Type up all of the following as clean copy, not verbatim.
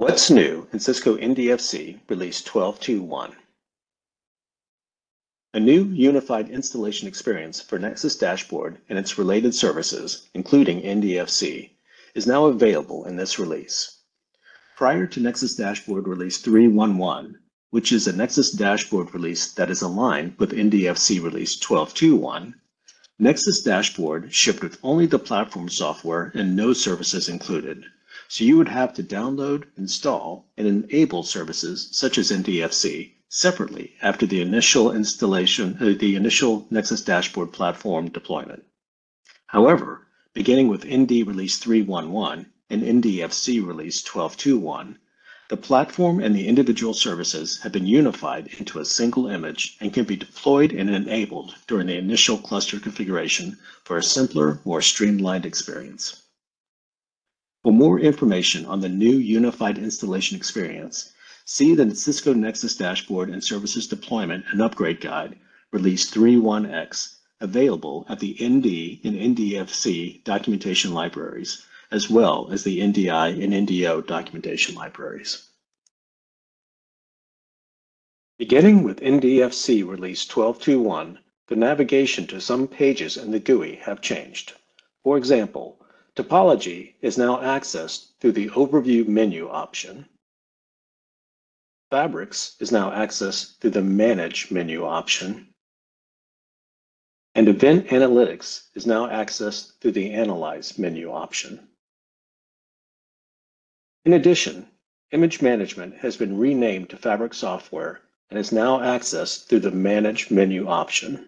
What's new in Cisco NDFC Release 12.2.1? A new unified installation experience for Nexus Dashboard and its related services, including NDFC, is now available in this release. Prior to Nexus Dashboard Release 3.1.1, which is a Nexus Dashboard release that is aligned with NDFC Release 12.2.1, Nexus Dashboard shipped with only the platform software and no services included. So you would have to download, install, and enable services such as NDFC separately after the initial Nexus Dashboard platform deployment. However, beginning with ND Release 3.1.1 and NDFC Release 12.2.1, the platform and the individual services have been unified into a single image and can be deployed and enabled during the initial cluster configuration for a simpler, more streamlined experience. For more information on the new unified installation experience, see the Cisco Nexus Dashboard and Services Deployment and Upgrade Guide, Release 3.1x, available at the ND and NDFC documentation libraries, as well as the NDI and NDO documentation libraries. Beginning with NDFC Release 12.2.1, the navigation to some pages in the GUI have changed. For example, topology is now accessed through the Overview menu option. Fabrics is now accessed through the Manage menu option. And Event Analytics is now accessed through the Analyze menu option. In addition, Image Management has been renamed to Fabric Software and is now accessed through the Manage menu option.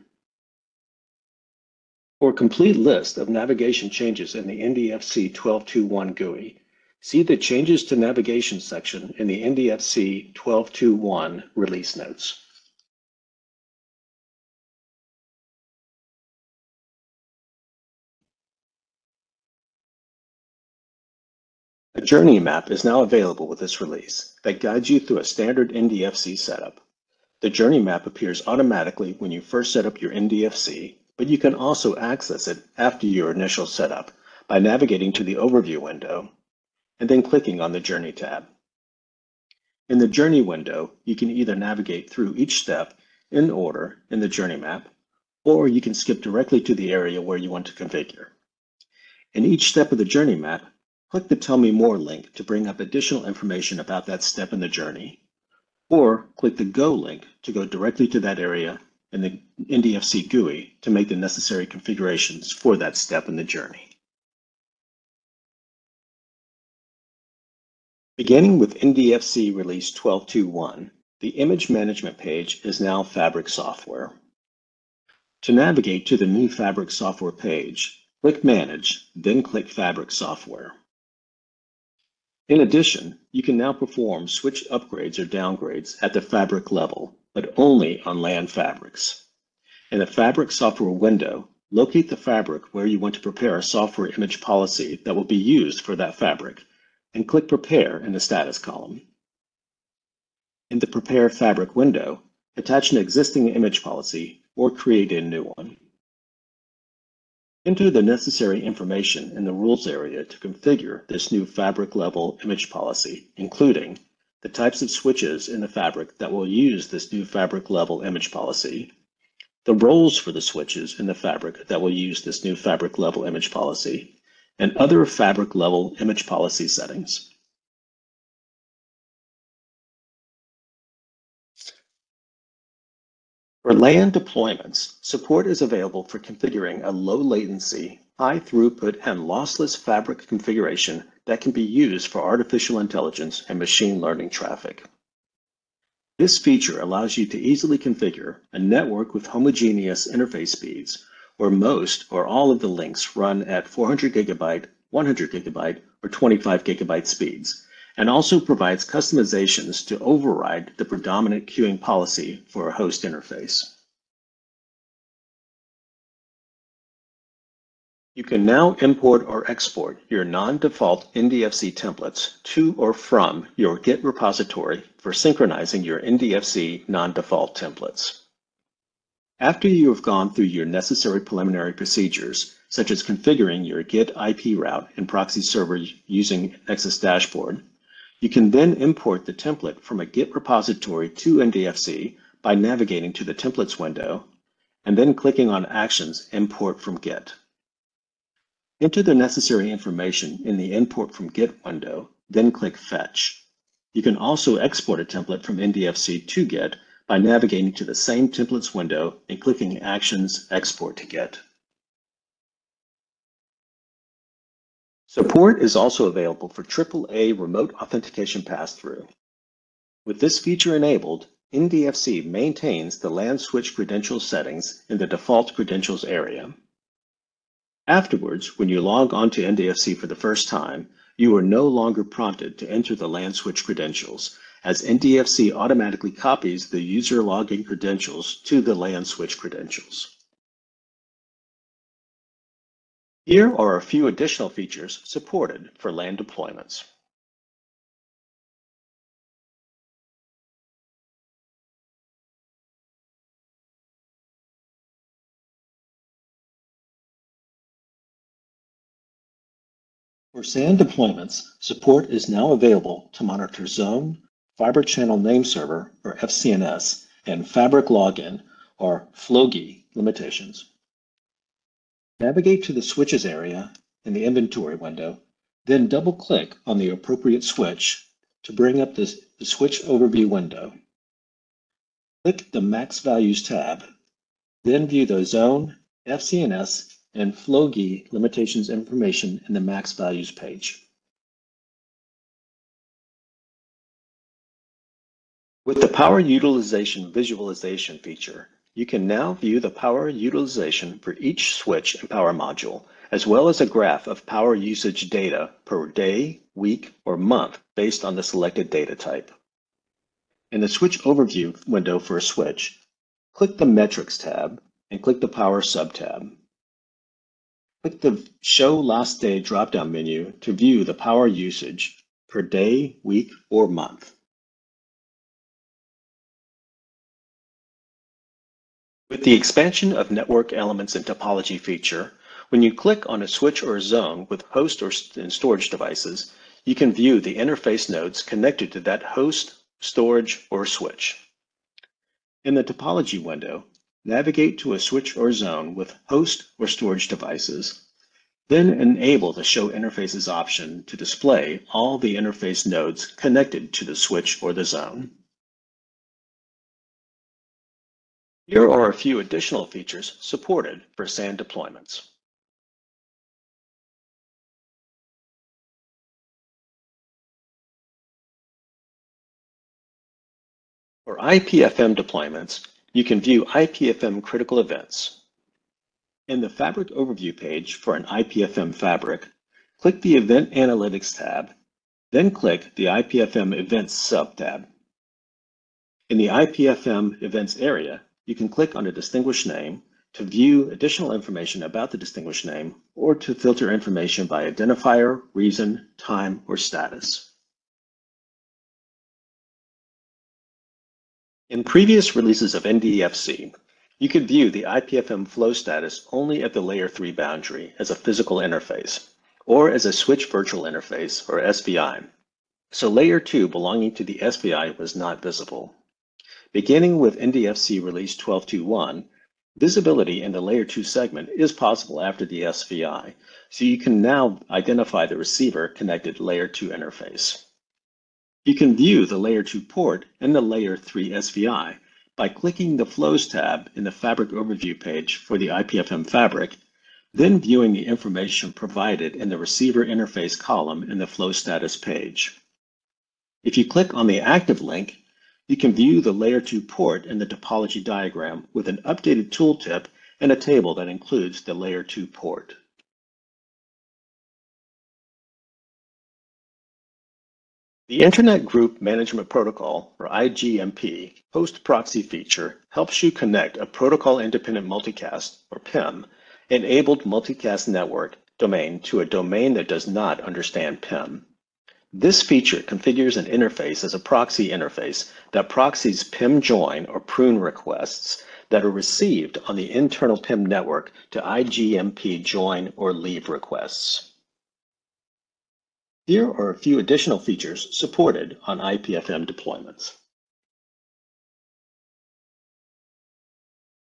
For a complete list of navigation changes in the NDFC 12.2.1 GUI, see the Changes to Navigation section in the NDFC 12.2.1 release notes. A journey map is now available with this release that guides you through a standard NDFC setup. The journey map appears automatically when you first set up your NDFC, but you can also access it after your initial setup by navigating to the Overview window and then clicking on the Journey tab. In the Journey window, you can either navigate through each step in order in the journey map, or you can skip directly to the area where you want to configure. In each step of the journey map, click the Tell Me More link to bring up additional information about that step in the journey, or click the Go link to go directly to that area and the NDFC GUI to make the necessary configurations for that step in the journey. Beginning with NDFC Release 12.2.1, the Image Management page is now Fabric Software. To navigate to the new Fabric Software page, click Manage, then click Fabric Software. In addition, you can now perform switch upgrades or downgrades at the fabric level, but only on LAN fabrics. In the Fabric Software window, locate the fabric where you want to prepare a software image policy that will be used for that fabric, and click Prepare in the status column. In the Prepare Fabric window, attach an existing image policy or create a new one. Enter the necessary information in the Rules area to configure this new fabric-level image policy, including the types of switches in the fabric that will use this new fabric level image policy, the roles for the switches in the fabric that will use this new fabric level image policy, and other fabric level image policy settings. For LAN deployments, support is available for configuring a low latency, high throughput, and lossless fabric configuration that can be used for artificial intelligence and machine learning traffic. This feature allows you to easily configure a network with homogeneous interface speeds where most or all of the links run at 400 gigabyte, 100 gigabyte, or 25 gigabyte speeds, and also provides customizations to override the predominant queuing policy for a host interface. You can now import or export your non-default NDFC templates to or from your Git repository for synchronizing your NDFC non-default templates. After you have gone through your necessary preliminary procedures, such as configuring your Git IP route and proxy server using Nexus Dashboard, You can then import the template from a Git repository to NDFC by navigating to the templates window and then clicking on Actions Import from Git. Enter the necessary information in the Import from Git window, then click Fetch. You can also export a template from NDFC to Git by navigating to the same templates window and clicking Actions Export to Git. Support is also available for AAA remote authentication pass-through. With this feature enabled, NDFC maintains the LAN switch credential settings in the default credentials area. Afterwards, when you log on to NDFC for the first time, you are no longer prompted to enter the LAN switch credentials, as NDFC automatically copies the user login credentials to the LAN switch credentials. Here are a few additional features supported for LAN deployments. For SAN deployments, support is now available to monitor Zone, Fiber Channel Name Server, or FCNS, and Fabric Login, or FLOGI, limitations. Navigate to the Switches area in the Inventory window, then double-click on the appropriate switch to bring up the Switch Overview window. Click the Max Values tab, then view the Zone, FCNS, and FLOGI limitations information in the Max Values page. With the Power Utilization Visualization feature, you can now view the power utilization for each switch and power module, as well as a graph of power usage data per day, week, or month based on the selected data type. In the Switch Overview window for a switch, click the Metrics tab and click the Power sub-tab. Click the Show Last Day drop-down menu to view the power usage per day, week, or month. With the expansion of Network Elements and Topology feature, when you click on a switch or zone with host and storage devices, you can view the interface nodes connected to that host, storage, or switch. In the Topology window, navigate to a switch or zone with host or storage devices, then enable the Show Interfaces option to display all the interface nodes connected to the switch or the zone. Here are a few additional features supported for SAN deployments. For IPFM deployments, you can view IPFM critical events. In the Fabric Overview page for an IPFM fabric, click the Event Analytics tab, then click the IPFM Events sub-tab. In the IPFM Events area, you can click on a distinguished name to view additional information about the distinguished name or to filter information by identifier, reason, time, or status. In previous releases of NDFC, you could view the IPFM flow status only at the Layer 3 boundary as a physical interface, or as a Switch Virtual Interface, or SVI. So Layer 2 belonging to the SVI was not visible. Beginning with NDFC Release 12.2.1, visibility in the Layer 2 segment is possible after the SVI, so you can now identify the receiver-connected Layer 2 interface. You can view the Layer 2 port and the Layer 3 SVI by clicking the Flows tab in the Fabric Overview page for the IPFM fabric, then viewing the information provided in the Receiver Interface column in the Flow Status page. If you click on the Active link, you can view the Layer 2 port in the topology diagram with an updated tooltip and a table that includes the Layer 2 port. The Internet Group Management Protocol, or IGMP, host proxy feature helps you connect a protocol-independent multicast, or PIM, enabled multicast network domain to a domain that does not understand PIM. This feature configures an interface as a proxy interface that proxies PIM join or prune requests that are received on the internal PIM network to IGMP join or leave requests. Here are a few additional features supported on IPFM deployments.